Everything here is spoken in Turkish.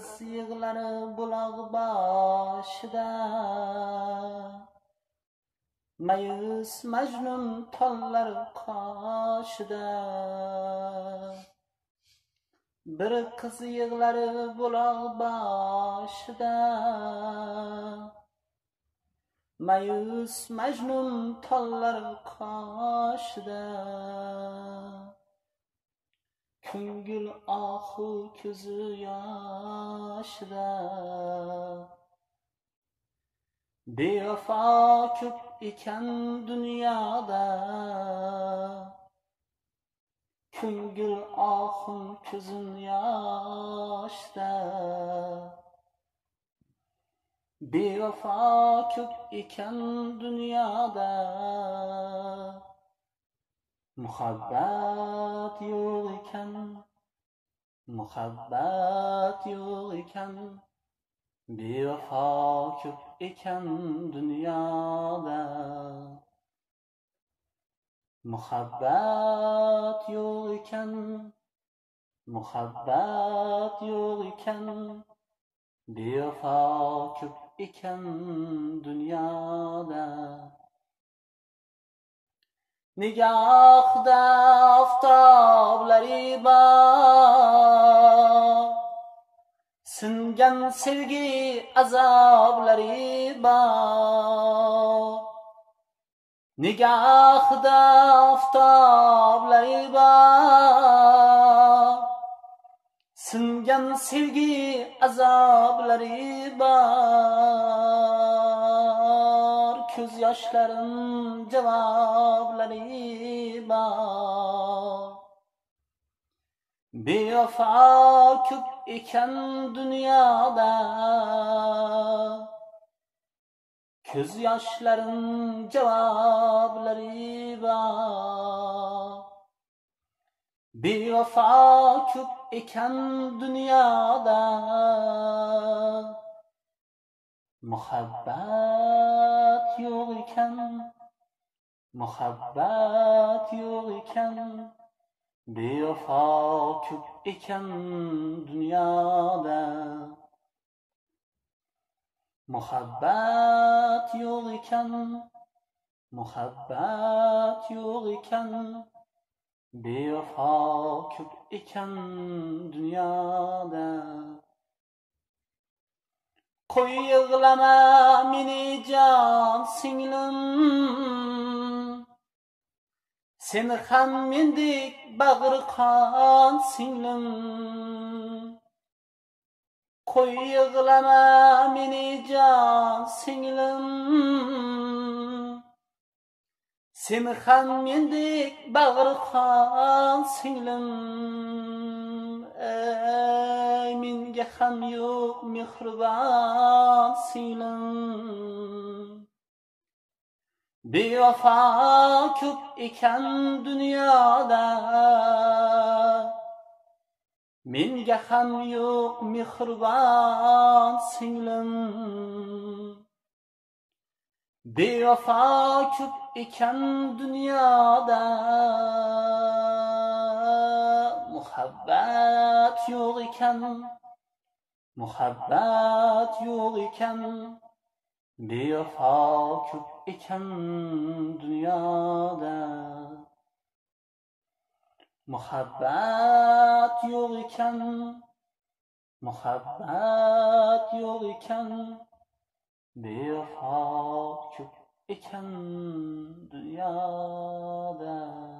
kız yığlar bulaq başıda, mayıs mecnun tollar kaşıda. Bir kız yığlar bulaq başıda, mayıs mecnun tollar kaşıda. Küngül ahu küzü yaşda, bevafa köp iken dünyada. Küngül ahun küzün yaşda, bevafa köp iken dünyada. Muhabbet yok iken, bir vefa yok iken dünyada. Muhabbet yok iken, bir vefa yok iken dünyada. Nigahda aftabları var, singan sevgi azabları var. Nigahda aftabları var, singan sevgi azabları var. Köz yaşların cevapları var. Bir vefa köp iken dünyada. Köz yaşların cevapları var. Bir vefa köp iken dünyada. Muhabbet yok iken, bir vefa köp iken dünyada. Muhabbet yok iken, bir vefa köp iken dünyada. Koy yığlama mini can singlim, seni ham mendik bağır kan singlim. Koy yığlama mini can singlim, seni ham mendik bağır kan singlim. Menga ham yo'q mehribon singlim, bevafa ko'p ekan dunyoda. Menga ham yo'q mehribon singlim, bevafa ko'p ekan dunyoda. Muhabbet yok iken, bir vefa köp iken dünyada. Muhabbet yok iken, bir vefa köp iken dünyada.